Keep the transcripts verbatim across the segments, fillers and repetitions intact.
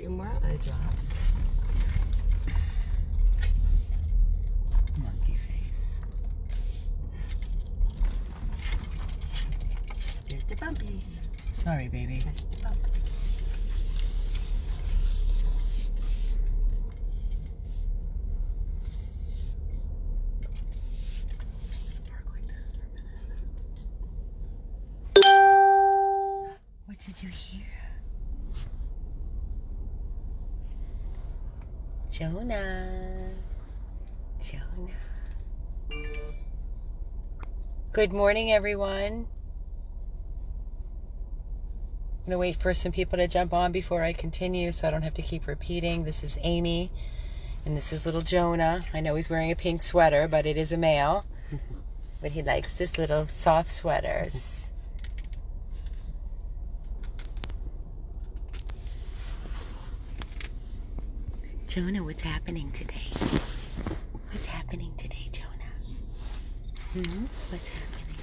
A few more eye drops. Monkey face. There's the bumpies. Sorry, baby. There's the bumpies. Did you hear? Jonah. Jonah. Good morning, everyone. I'm gonna wait for some people to jump on before I continue so I don't have to keep repeating. This is Amy, and this is little Jonah. I know he's wearing a pink sweater, but it is a male. But he likes this little soft sweaters. Jonah, what's happening today? What's happening today, Jonah? Mm-hmm. What's happening?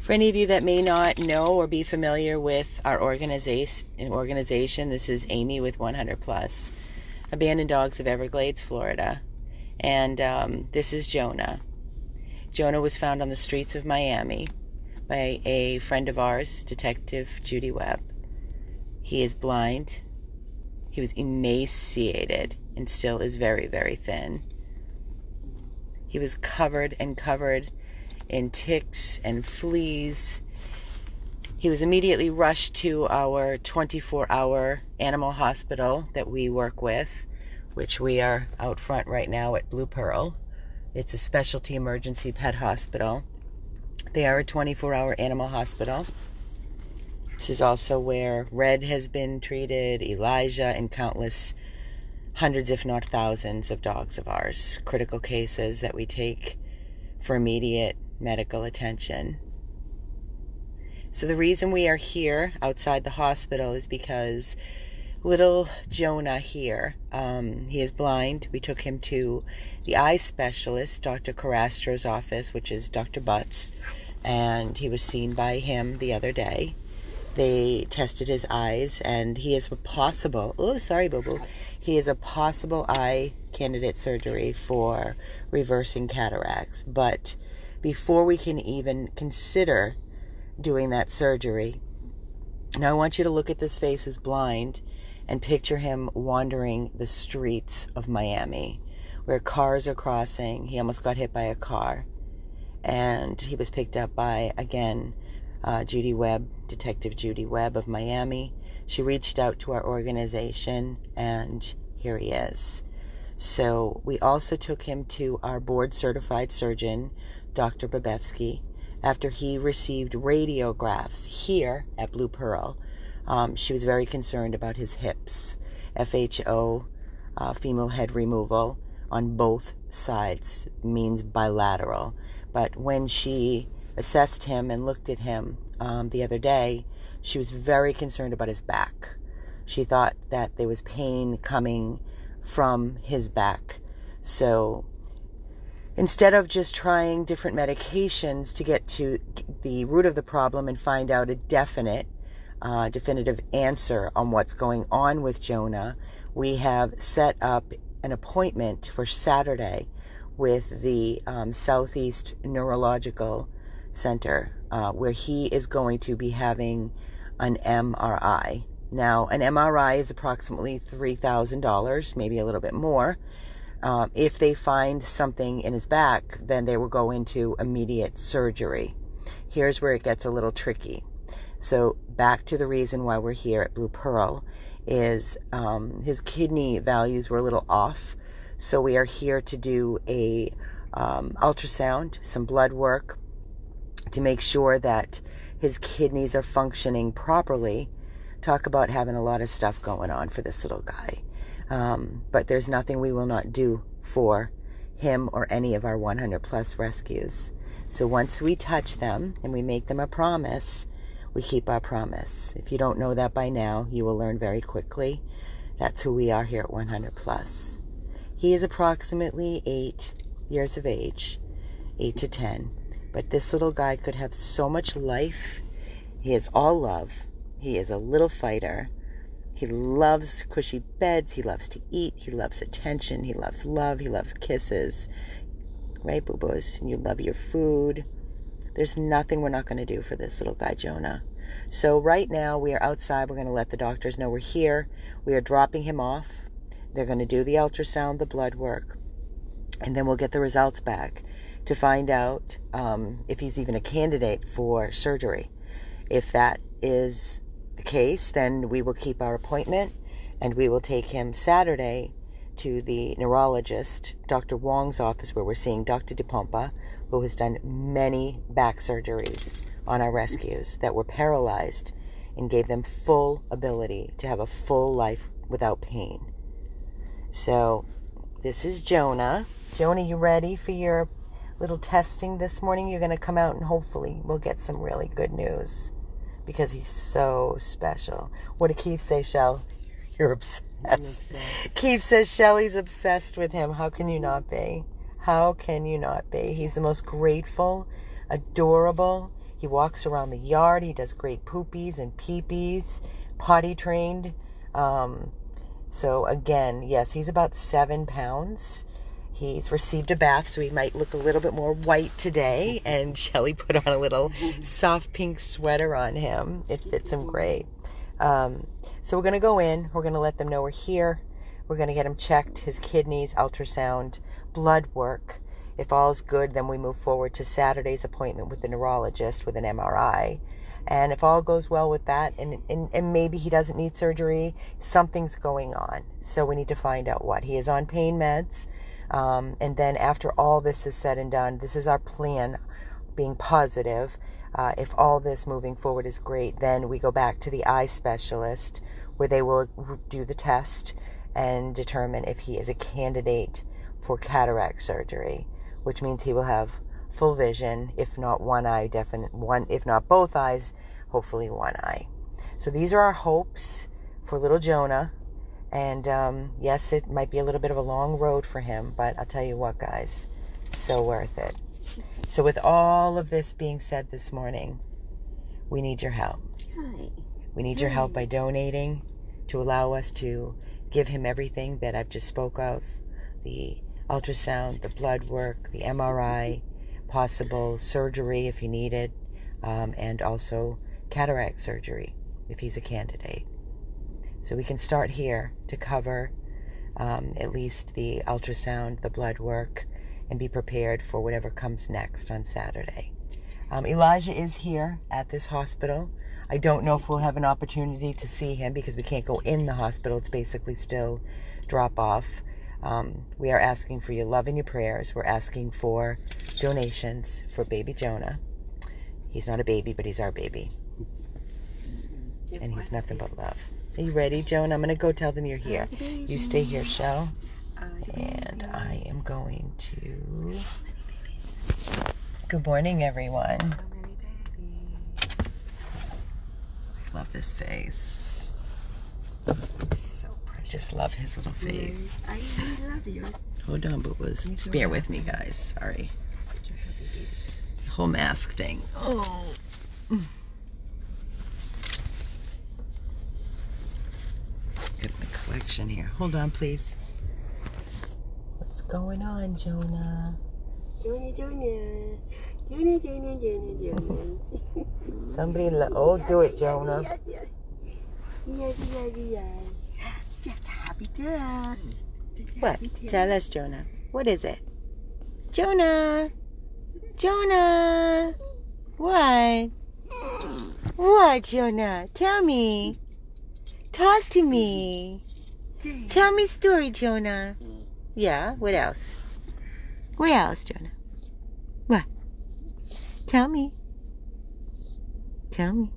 For any of you that may not know or be familiar with our organization, organization, this is Amy with one hundred plus, Abandoned Dogs of Everglades, Florida. And um, this is Jonah. Jonah was found on the streets of Miami by a friend of ours, Detective Judy Webb. He is blind. He was emaciated and still is very, very thin. He was covered and covered in ticks and fleas. He was immediately rushed to our twenty-four hour animal hospital that we work with, which we are out front right now at Blue Pearl. It's a specialty emergency pet hospital. They are a twenty-four hour animal hospital. This is also where Red has been treated, Elijah, and countless hundreds, if not thousands, of dogs of ours. Critical cases that we take for immediate medical attention. So the reason we are here outside the hospital is because little Jonah here, um, he is blind. We took him to the eye specialist, Doctor Karastro's office, which is Doctor Butts, and he was seen by him the other day. They tested his eyes, and he is a possible, oh, sorry, boo-boo. He is a possible eye candidate surgery for reversing cataracts. But before we can even consider doing that surgery, now I want you to look at this face who's blind and picture him wandering the streets of Miami where cars are crossing. He almost got hit by a car, and he was picked up by, again, Uh, Judy Webb, Detective Judy Webb of Miami. She reached out to our organization, and here he is. So we also took him to our board-certified surgeon, Doctor Babevsky, after he received radiographs here at Blue Pearl. Um, she was very concerned about his hips, F H O, uh, femoral head removal on both sides, means bilateral. But when she assessed him and looked at him um, the other day, she was very concerned about his back. She thought that there was pain coming from his back. So instead of just trying different medications to get to the root of the problem and find out a definite, uh, definitive answer on what's going on with Jonah, we have set up an appointment for Saturday with the um, Southeast Neurological Center, uh, where he is going to be having an M R I. Now, an M R I is approximately three thousand dollars, maybe a little bit more. Um, if they find something in his back, then they will go into immediate surgery. Here's where it gets a little tricky. So back to the reason why we're here at Blue Pearl is um, his kidney values were a little off. So we are here to do a um, ultrasound, some blood work, to make sure that his kidneys are functioning properly. Talk about having a lot of stuff going on for this little guy. Um, but there's nothing we will not do for him or any of our one hundred plus rescues. So once we touch them and we make them a promise, we keep our promise. If you don't know that by now, you will learn very quickly. That's who we are here at one hundred plus. He is approximately eight years of age, eight to ten. But this little guy could have so much life. He is all love. He is a little fighter. He loves cushy beds. He loves to eat. He loves attention. He loves love. He loves kisses. Right, boo-boos? You love your food. There's nothing we're not going to do for this little guy, Jonah. So right now we are outside. We're going to let the doctors know we're here. We are dropping him off. They're going to do the ultrasound, the blood work, and then we'll get the results back to find out um, if he's even a candidate for surgery. If that is the case, then we will keep our appointment and we will take him Saturday to the neurologist, Doctor Wong's office, where we're seeing Doctor DePompa, who has done many back surgeries on our rescues that were paralyzed and gave them full ability to have a full life without pain. So this is Jonah. Jonah, you ready for your little testing this morning? You're going to come out and hopefully we'll get some really good news because he's so special. What did Keith say, Shell? You're obsessed. Keith says Shelly's obsessed with him. How can you not be? How can you not be? He's the most grateful, adorable. He walks around the yard. He does great poopies and peepees, potty trained. Um, so again, yes, he's about seven pounds. He's received a bath, so he might look a little bit more white today. And Shelly put on a little soft pink sweater on him. It fits him great. Um, so we're going to go in. We're going to let them know we're here. We're going to get him checked, his kidneys, ultrasound, blood work. If all's good, then we move forward to Saturday's appointment with the neurologist with an M R I. And if all goes well with that, and, and, and maybe he doesn't need surgery, something's going on. So we need to find out what. He is on pain meds. Um, and then after all this is said and done, this is our plan, being positive. Uh, if all this moving forward is great, then we go back to the eye specialist where they will do the test and determine if he is a candidate for cataract surgery, which means he will have full vision, if not one eye, definite one, if not both eyes, hopefully one eye. So these are our hopes for little Jonah. And um, yes, it might be a little bit of a long road for him, but I'll tell you what, guys, so worth it. So with all of this being said this morning, we need your help. Hi. We need Hi. your help by donating to allow us to give him everything that I've just spoke of, the ultrasound, the blood work, the M R I, possible surgery if he needed, um, and also cataract surgery if he's a candidate. So we can start here to cover um, at least the ultrasound, the blood work, and be prepared for whatever comes next on Saturday. Um, Elijah is here at this hospital. I don't know if we'll have an opportunity to see him because we can't go in the hospital. It's basically still drop off. Um, we are asking for your love and your prayers. We're asking for donations for baby Jonah. He's not a baby, but he's our baby. And he's nothing but love. Are you ready, Joan? I'm going to go tell them you're here. You stay here, Shell. And I am going to... Good morning, everyone. I love this face. I just love his little face. I love you. Hold on, boo-boos. Just bear with me, guys. Sorry. The whole mask thing. Oh. Get my collection here. Hold on, please. What's going on, Jonah? Jonah, Jonah. Jonah, Jonah, Jonah, Jonah. Somebody, lo oh, do it, Jonah. Yes, yes, yes, yes. That's happy death. What? Tell us, Jonah. What is it? Jonah. Jonah. What? What, Jonah? Tell me. Talk to me. Tell me a story, Jonah. Yeah, what else? What else, Jonah? What? Tell me. Tell me.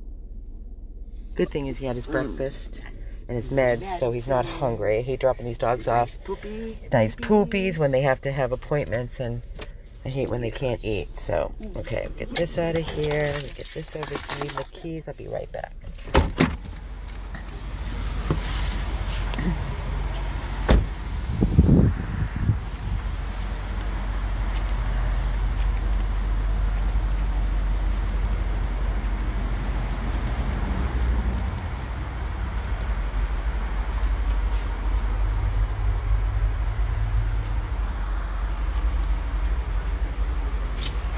Good thing is he had his breakfast and his meds, so he's not hungry. I hate dropping these dogs off. Nice poopies when they have to have appointments, and I hate when they can't eat. So, okay, get this out of here. Get this over to me. The keys. I'll be right back.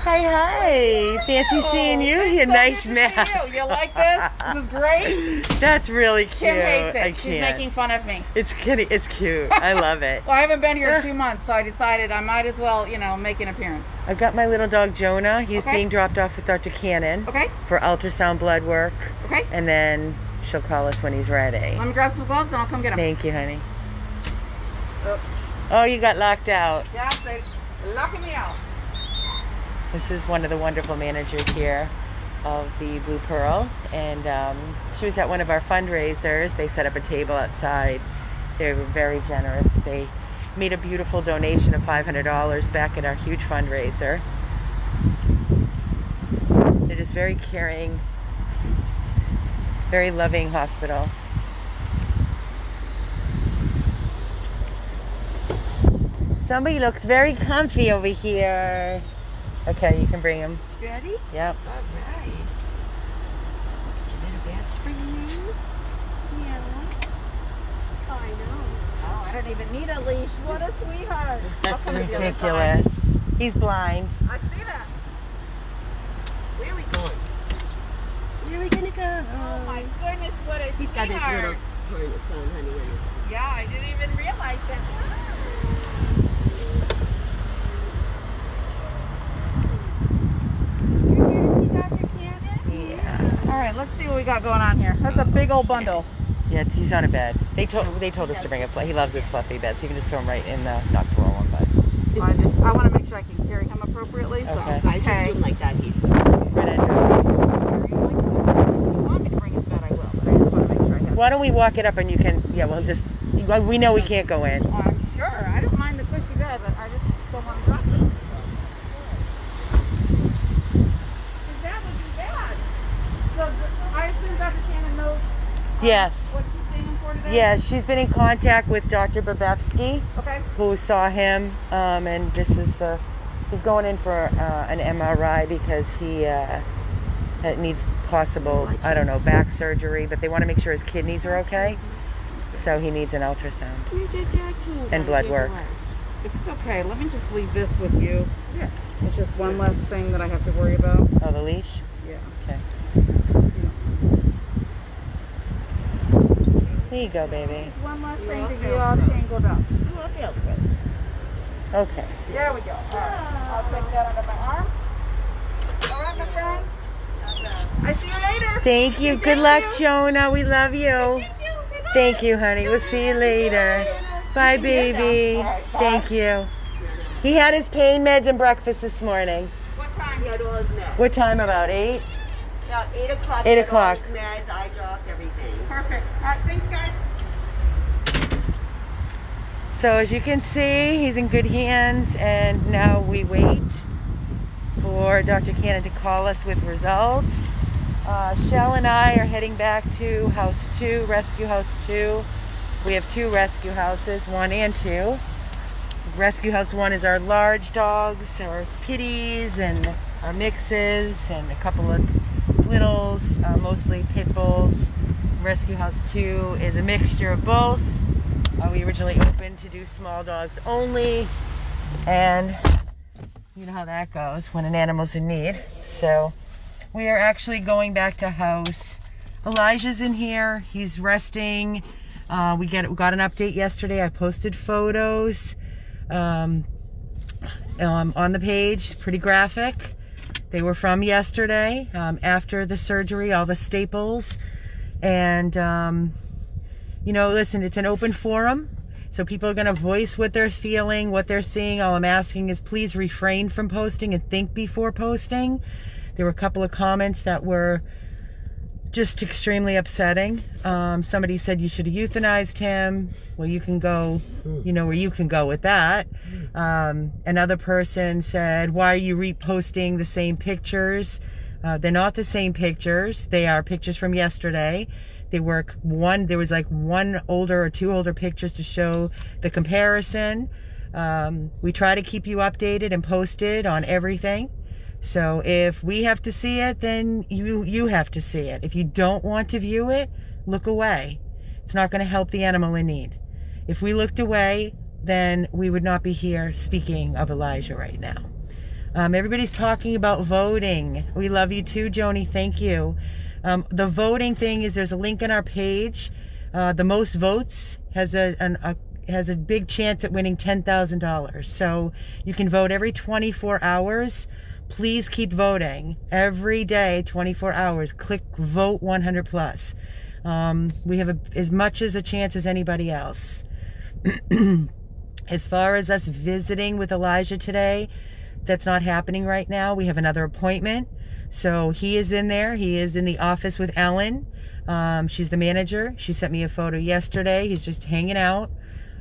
Hi, hi. Fancy oh, seeing you. Your so nice mask. You. you like this? This is great. That's really cute. Kim hates it. I She's can't. making fun of me. It's kidding. It's cute. I love it. Well, I haven't been here in two months, so I decided I might as well, you know, make an appearance. I've got my little dog, Jonah. He's okay. being dropped off with Doctor Cannon okay. for ultrasound blood work. Okay. And then she'll call us when he's ready. Let me grab some gloves and I'll come get him. Thank you, honey. Oh, oh you got locked out. Yeah, they locking me out. This is one of the wonderful managers here of the Blue Pearl, and um, she was at one of our fundraisers. They set up a table outside. They were very generous. They made a beautiful donation of five hundred dollars back at our huge fundraiser. They're just very caring, very loving hospital. Somebody looks very comfy over here. Okay, you can bring him. Ready? Yep. All right. Got your little bats for you. Yeah. Oh, I know. Oh, I don't even need a leash. What a sweetheart. Ridiculous. He's blind. I see that. Where are we going? Where are we going to go? Oh, my goodness. What a He's sweetheart. He's got his little harness on, honey. Yeah, I didn't even realize that. Let's see what we got going on here. That's a big old bundle. Yeah, it's, he's on a bed. They told they told us yeah. to bring a fluffy. He loves his fluffy bed, so you can just throw him right in the doctoral one bed. I just I want to make sure I can carry him appropriately. So okay. I just do him like that. He's right under. If you want me to bring his bed, I will. But I just want to make sure I have. Why don't we walk it up and you can? Yeah, well, just we know we can't go in. Oh, I'm sure. I don't mind the cushy bed, but I just don't want to drop him. Yes. What she's seeing for today? Yeah, she's been in contact with Doctor Babevsky, okay. who saw him, um, and this is the, he's going in for uh, an M R I because he uh, needs possible, I don't know, back surgery, but they want to make sure his kidneys are okay, so he needs an ultrasound and blood work. If it's okay, let me just leave this with you. Yeah. It's just one less thing that I have to worry about. Oh, the leash? Yeah. Okay. There you go, baby. One last thing to get all tangled up. Okay. There we go. All right. I'll take that under my arm. All right, my friends. I see you later. Thank you. Good luck, Jonah. We love you. Thank you, honey. We'll see you later. Bye, baby. Thank you. He had his pain meds and breakfast this morning. What time he had all his meds? What time? About eight? About eight o'clock. Eight o'clock. Meds, eye drops, everything. Perfect. All right, thanks, guys. So as you can see, he's in good hands, and now we wait for Doctor Cannon to call us with results. Uh, Shell and I are heading back to house two, rescue house two. We have two rescue houses, one and two. Rescue house one is our large dogs, our pitties, and our mixes, and a couple of littles, uh, mostly pit bulls. Rescue house two is a mixture of both. Uh, we originally opened to do small dogs only, and you know how that goes when an animal's in need. So we are actually going back to house. Elijah's in here, he's resting. Uh, we get we got an update yesterday. I posted photos um, um, on the page, pretty graphic. They were from yesterday, um, after the surgery, all the staples. And, um, you know, listen, it's an open forum. So people are going to voice what they're feeling, what they're seeing. All I'm asking is please refrain from posting and think before posting. There were a couple of comments that were just extremely upsetting. Um, somebody said you should have euthanized him. Well, you can go, you know, where you can go with that. Um, another person said, why are you reposting the same pictures? Uh, they're not the same pictures. They are pictures from yesterday. They were one, there was like one older or two older pictures to show the comparison. Um, we try to keep you updated and posted on everything. So if we have to see it, then you, you have to see it. If you don't want to view it, look away. It's not going to help the animal in need. If we looked away, then we would not be here speaking of Elijah right now. Um, everybody's talking about voting. We love you too, Joni. Thank you. Um, the voting thing is, there's a link on our page. Uh, the most votes has a, an, a has a big chance at winning ten thousand dollars. So you can vote every twenty-four hours. Please keep voting every day, twenty-four hours. Click vote one hundred plus. Um, we have a, as much as a chance as anybody else. As far as us visiting with Elijah today, that's not happening right now. We have another appointment. So he is in there. He is in the office with Ellen. Um, she's the manager. She sent me a photo yesterday. He's just hanging out.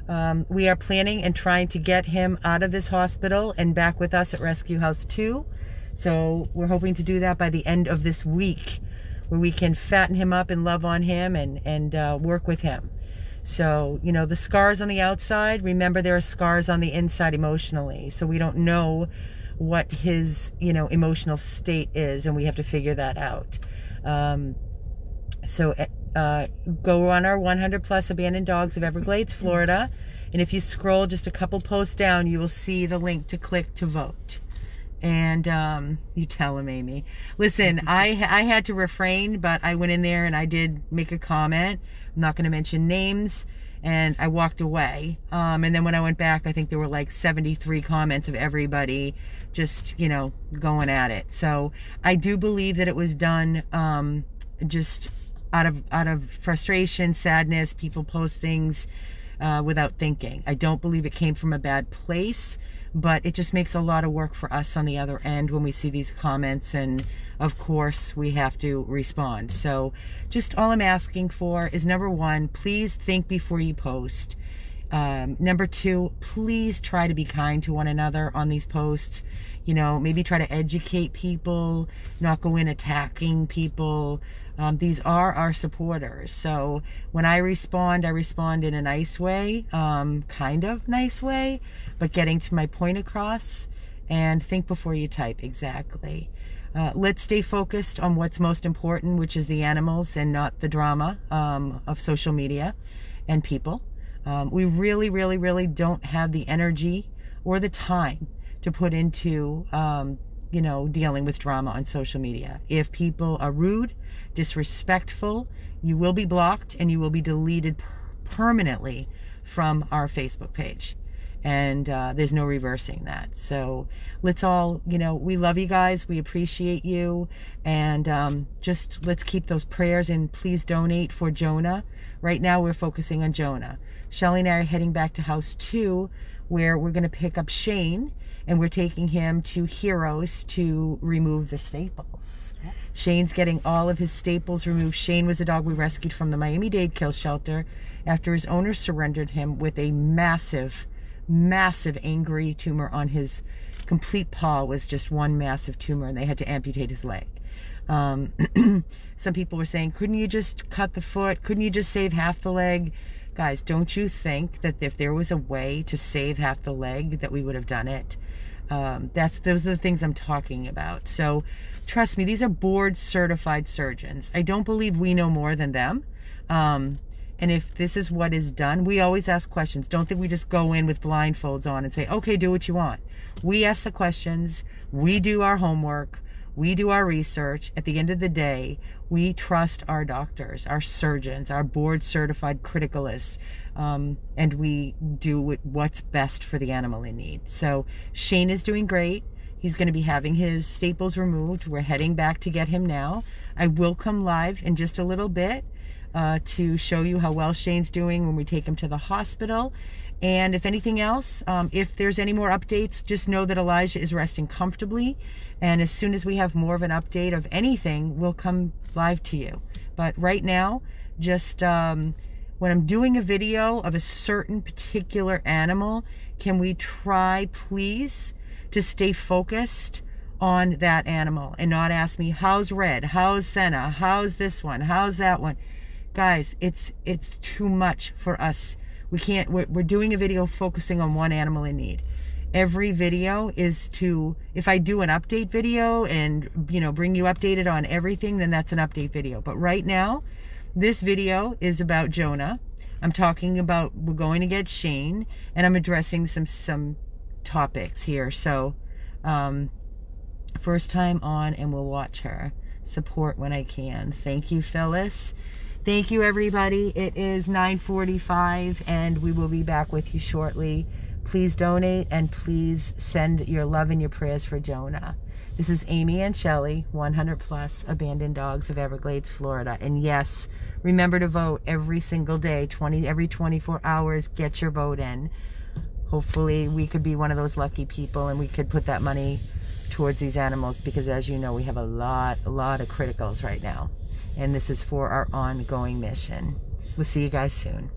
Um, we are planning and trying to get him out of this hospital and back with us at Rescue House two. So we're hoping to do that by the end of this week, where we can fatten him up and love on him and, and uh, work with him. So, you know, the scars on the outside, remember there are scars on the inside emotionally. So we don't know what his, you know, emotional state is, and we have to figure that out. Um, so uh, go on our one hundred plus Abandoned Dogs of Everglades, Florida. And if you scroll just a couple posts down, you will see the link to click to vote. And um, you tell him, Amy. Listen, I, I had to refrain, but I went in there and I did make a comment. I'm not going to mention names. And I walked away. Um, and then when I went back, I think there were like seventy-three comments of everybody just, you know, going at it. So I do believe that it was done um, just out of, out of frustration, sadness. People post things uh, without thinking. I don't believe it came from a bad place, but it just makes a lot of work for us on the other end when we see these comments, and of course we have to respond. So just all I'm asking for is, number one, please think before you post. Um, number two, please try to be kind to one another on these posts. You know, maybe try to educate people, not go in attacking people. Um, these are our supporters. So when I respond, I respond in a nice way, um, kind of nice way, but getting to my point across. And think before you type, exactly. Uh, let's stay focused on what's most important, which is the animals and not the drama um, of social media and people. Um, we really, really, really don't have the energy or the time to put into, um, you know, dealing with drama on social media. If people are rude, disrespectful, you will be blocked and you will be deleted per permanently from our Facebook page. And uh, there's no reversing that. So let's all, you know, we love you guys. We appreciate you. And um, just let's keep those prayers, and please donate for Jonah. Right now we're focusing on Jonah. Shelly and I are heading back to house two, where we're going to pick up Shane, and we're taking him to Heroes to remove the staples. Yep. Shane's getting all of his staples removed. Shane was a dog we rescued from the Miami-Dade kill shelter after his owner surrendered him with a massive massive angry tumor on his complete paw. Was just one massive tumor, and they had to amputate his leg. Um, some people were saying, couldn't you just cut the foot? Couldn't you just save half the leg? Guys, don't you think that if there was a way to save half the leg that we would have done it? Um, that's, those are the things I'm talking about. So trust me, these are board certified surgeons. I don't believe we know more than them. Um, And if this is what is done, we always ask questions. Don't think we just go in with blindfolds on and say, okay, do what you want. We ask the questions. We do our homework. We do our research. At the end of the day, we trust our doctors, our surgeons, our board certified criticalists. Um, and we do what's best for the animal in need. So Shane is doing great. He's going to be having his staples removed. We're heading back to get him now. I will come live in just a little bit. Uh, to show you how well Shane's doing when we take him to the hospital. And if anything else, um, if there's any more updates, just know that Elijah is resting comfortably. And as soon as we have more of an update of anything, we'll come live to you. But right now, just um, when I'm doing a video of a certain particular animal, can we try, please, to stay focused on that animal and not ask me, how's Red, how's Senna, how's this one, how's that one? Guys, it's it's too much for us. We can't, we're, we're doing a video focusing on one animal in need. Every video is to, if I do an update video and, you know, bring you updated on everything, then that's an update video. But right now, this video is about Jonah. I'm talking about, we're going to get Shane, and I'm addressing some, some topics here. So um, first time on and will watch her, support when I can. Thank you, Phyllis. Thank you, everybody. It is nine forty-five and we will be back with you shortly. Please donate and please send your love and your prayers for Jonah. This is Amy and Shelley, one hundred plus Abandoned Dogs of Everglades, Florida. And yes, remember to vote every single day, twenty every twenty-four hours, get your vote in. Hopefully we could be one of those lucky people and we could put that money towards these animals, because as you know, we have a lot, a lot of criticals right now. And this is for our ongoing mission. We'll see you guys soon.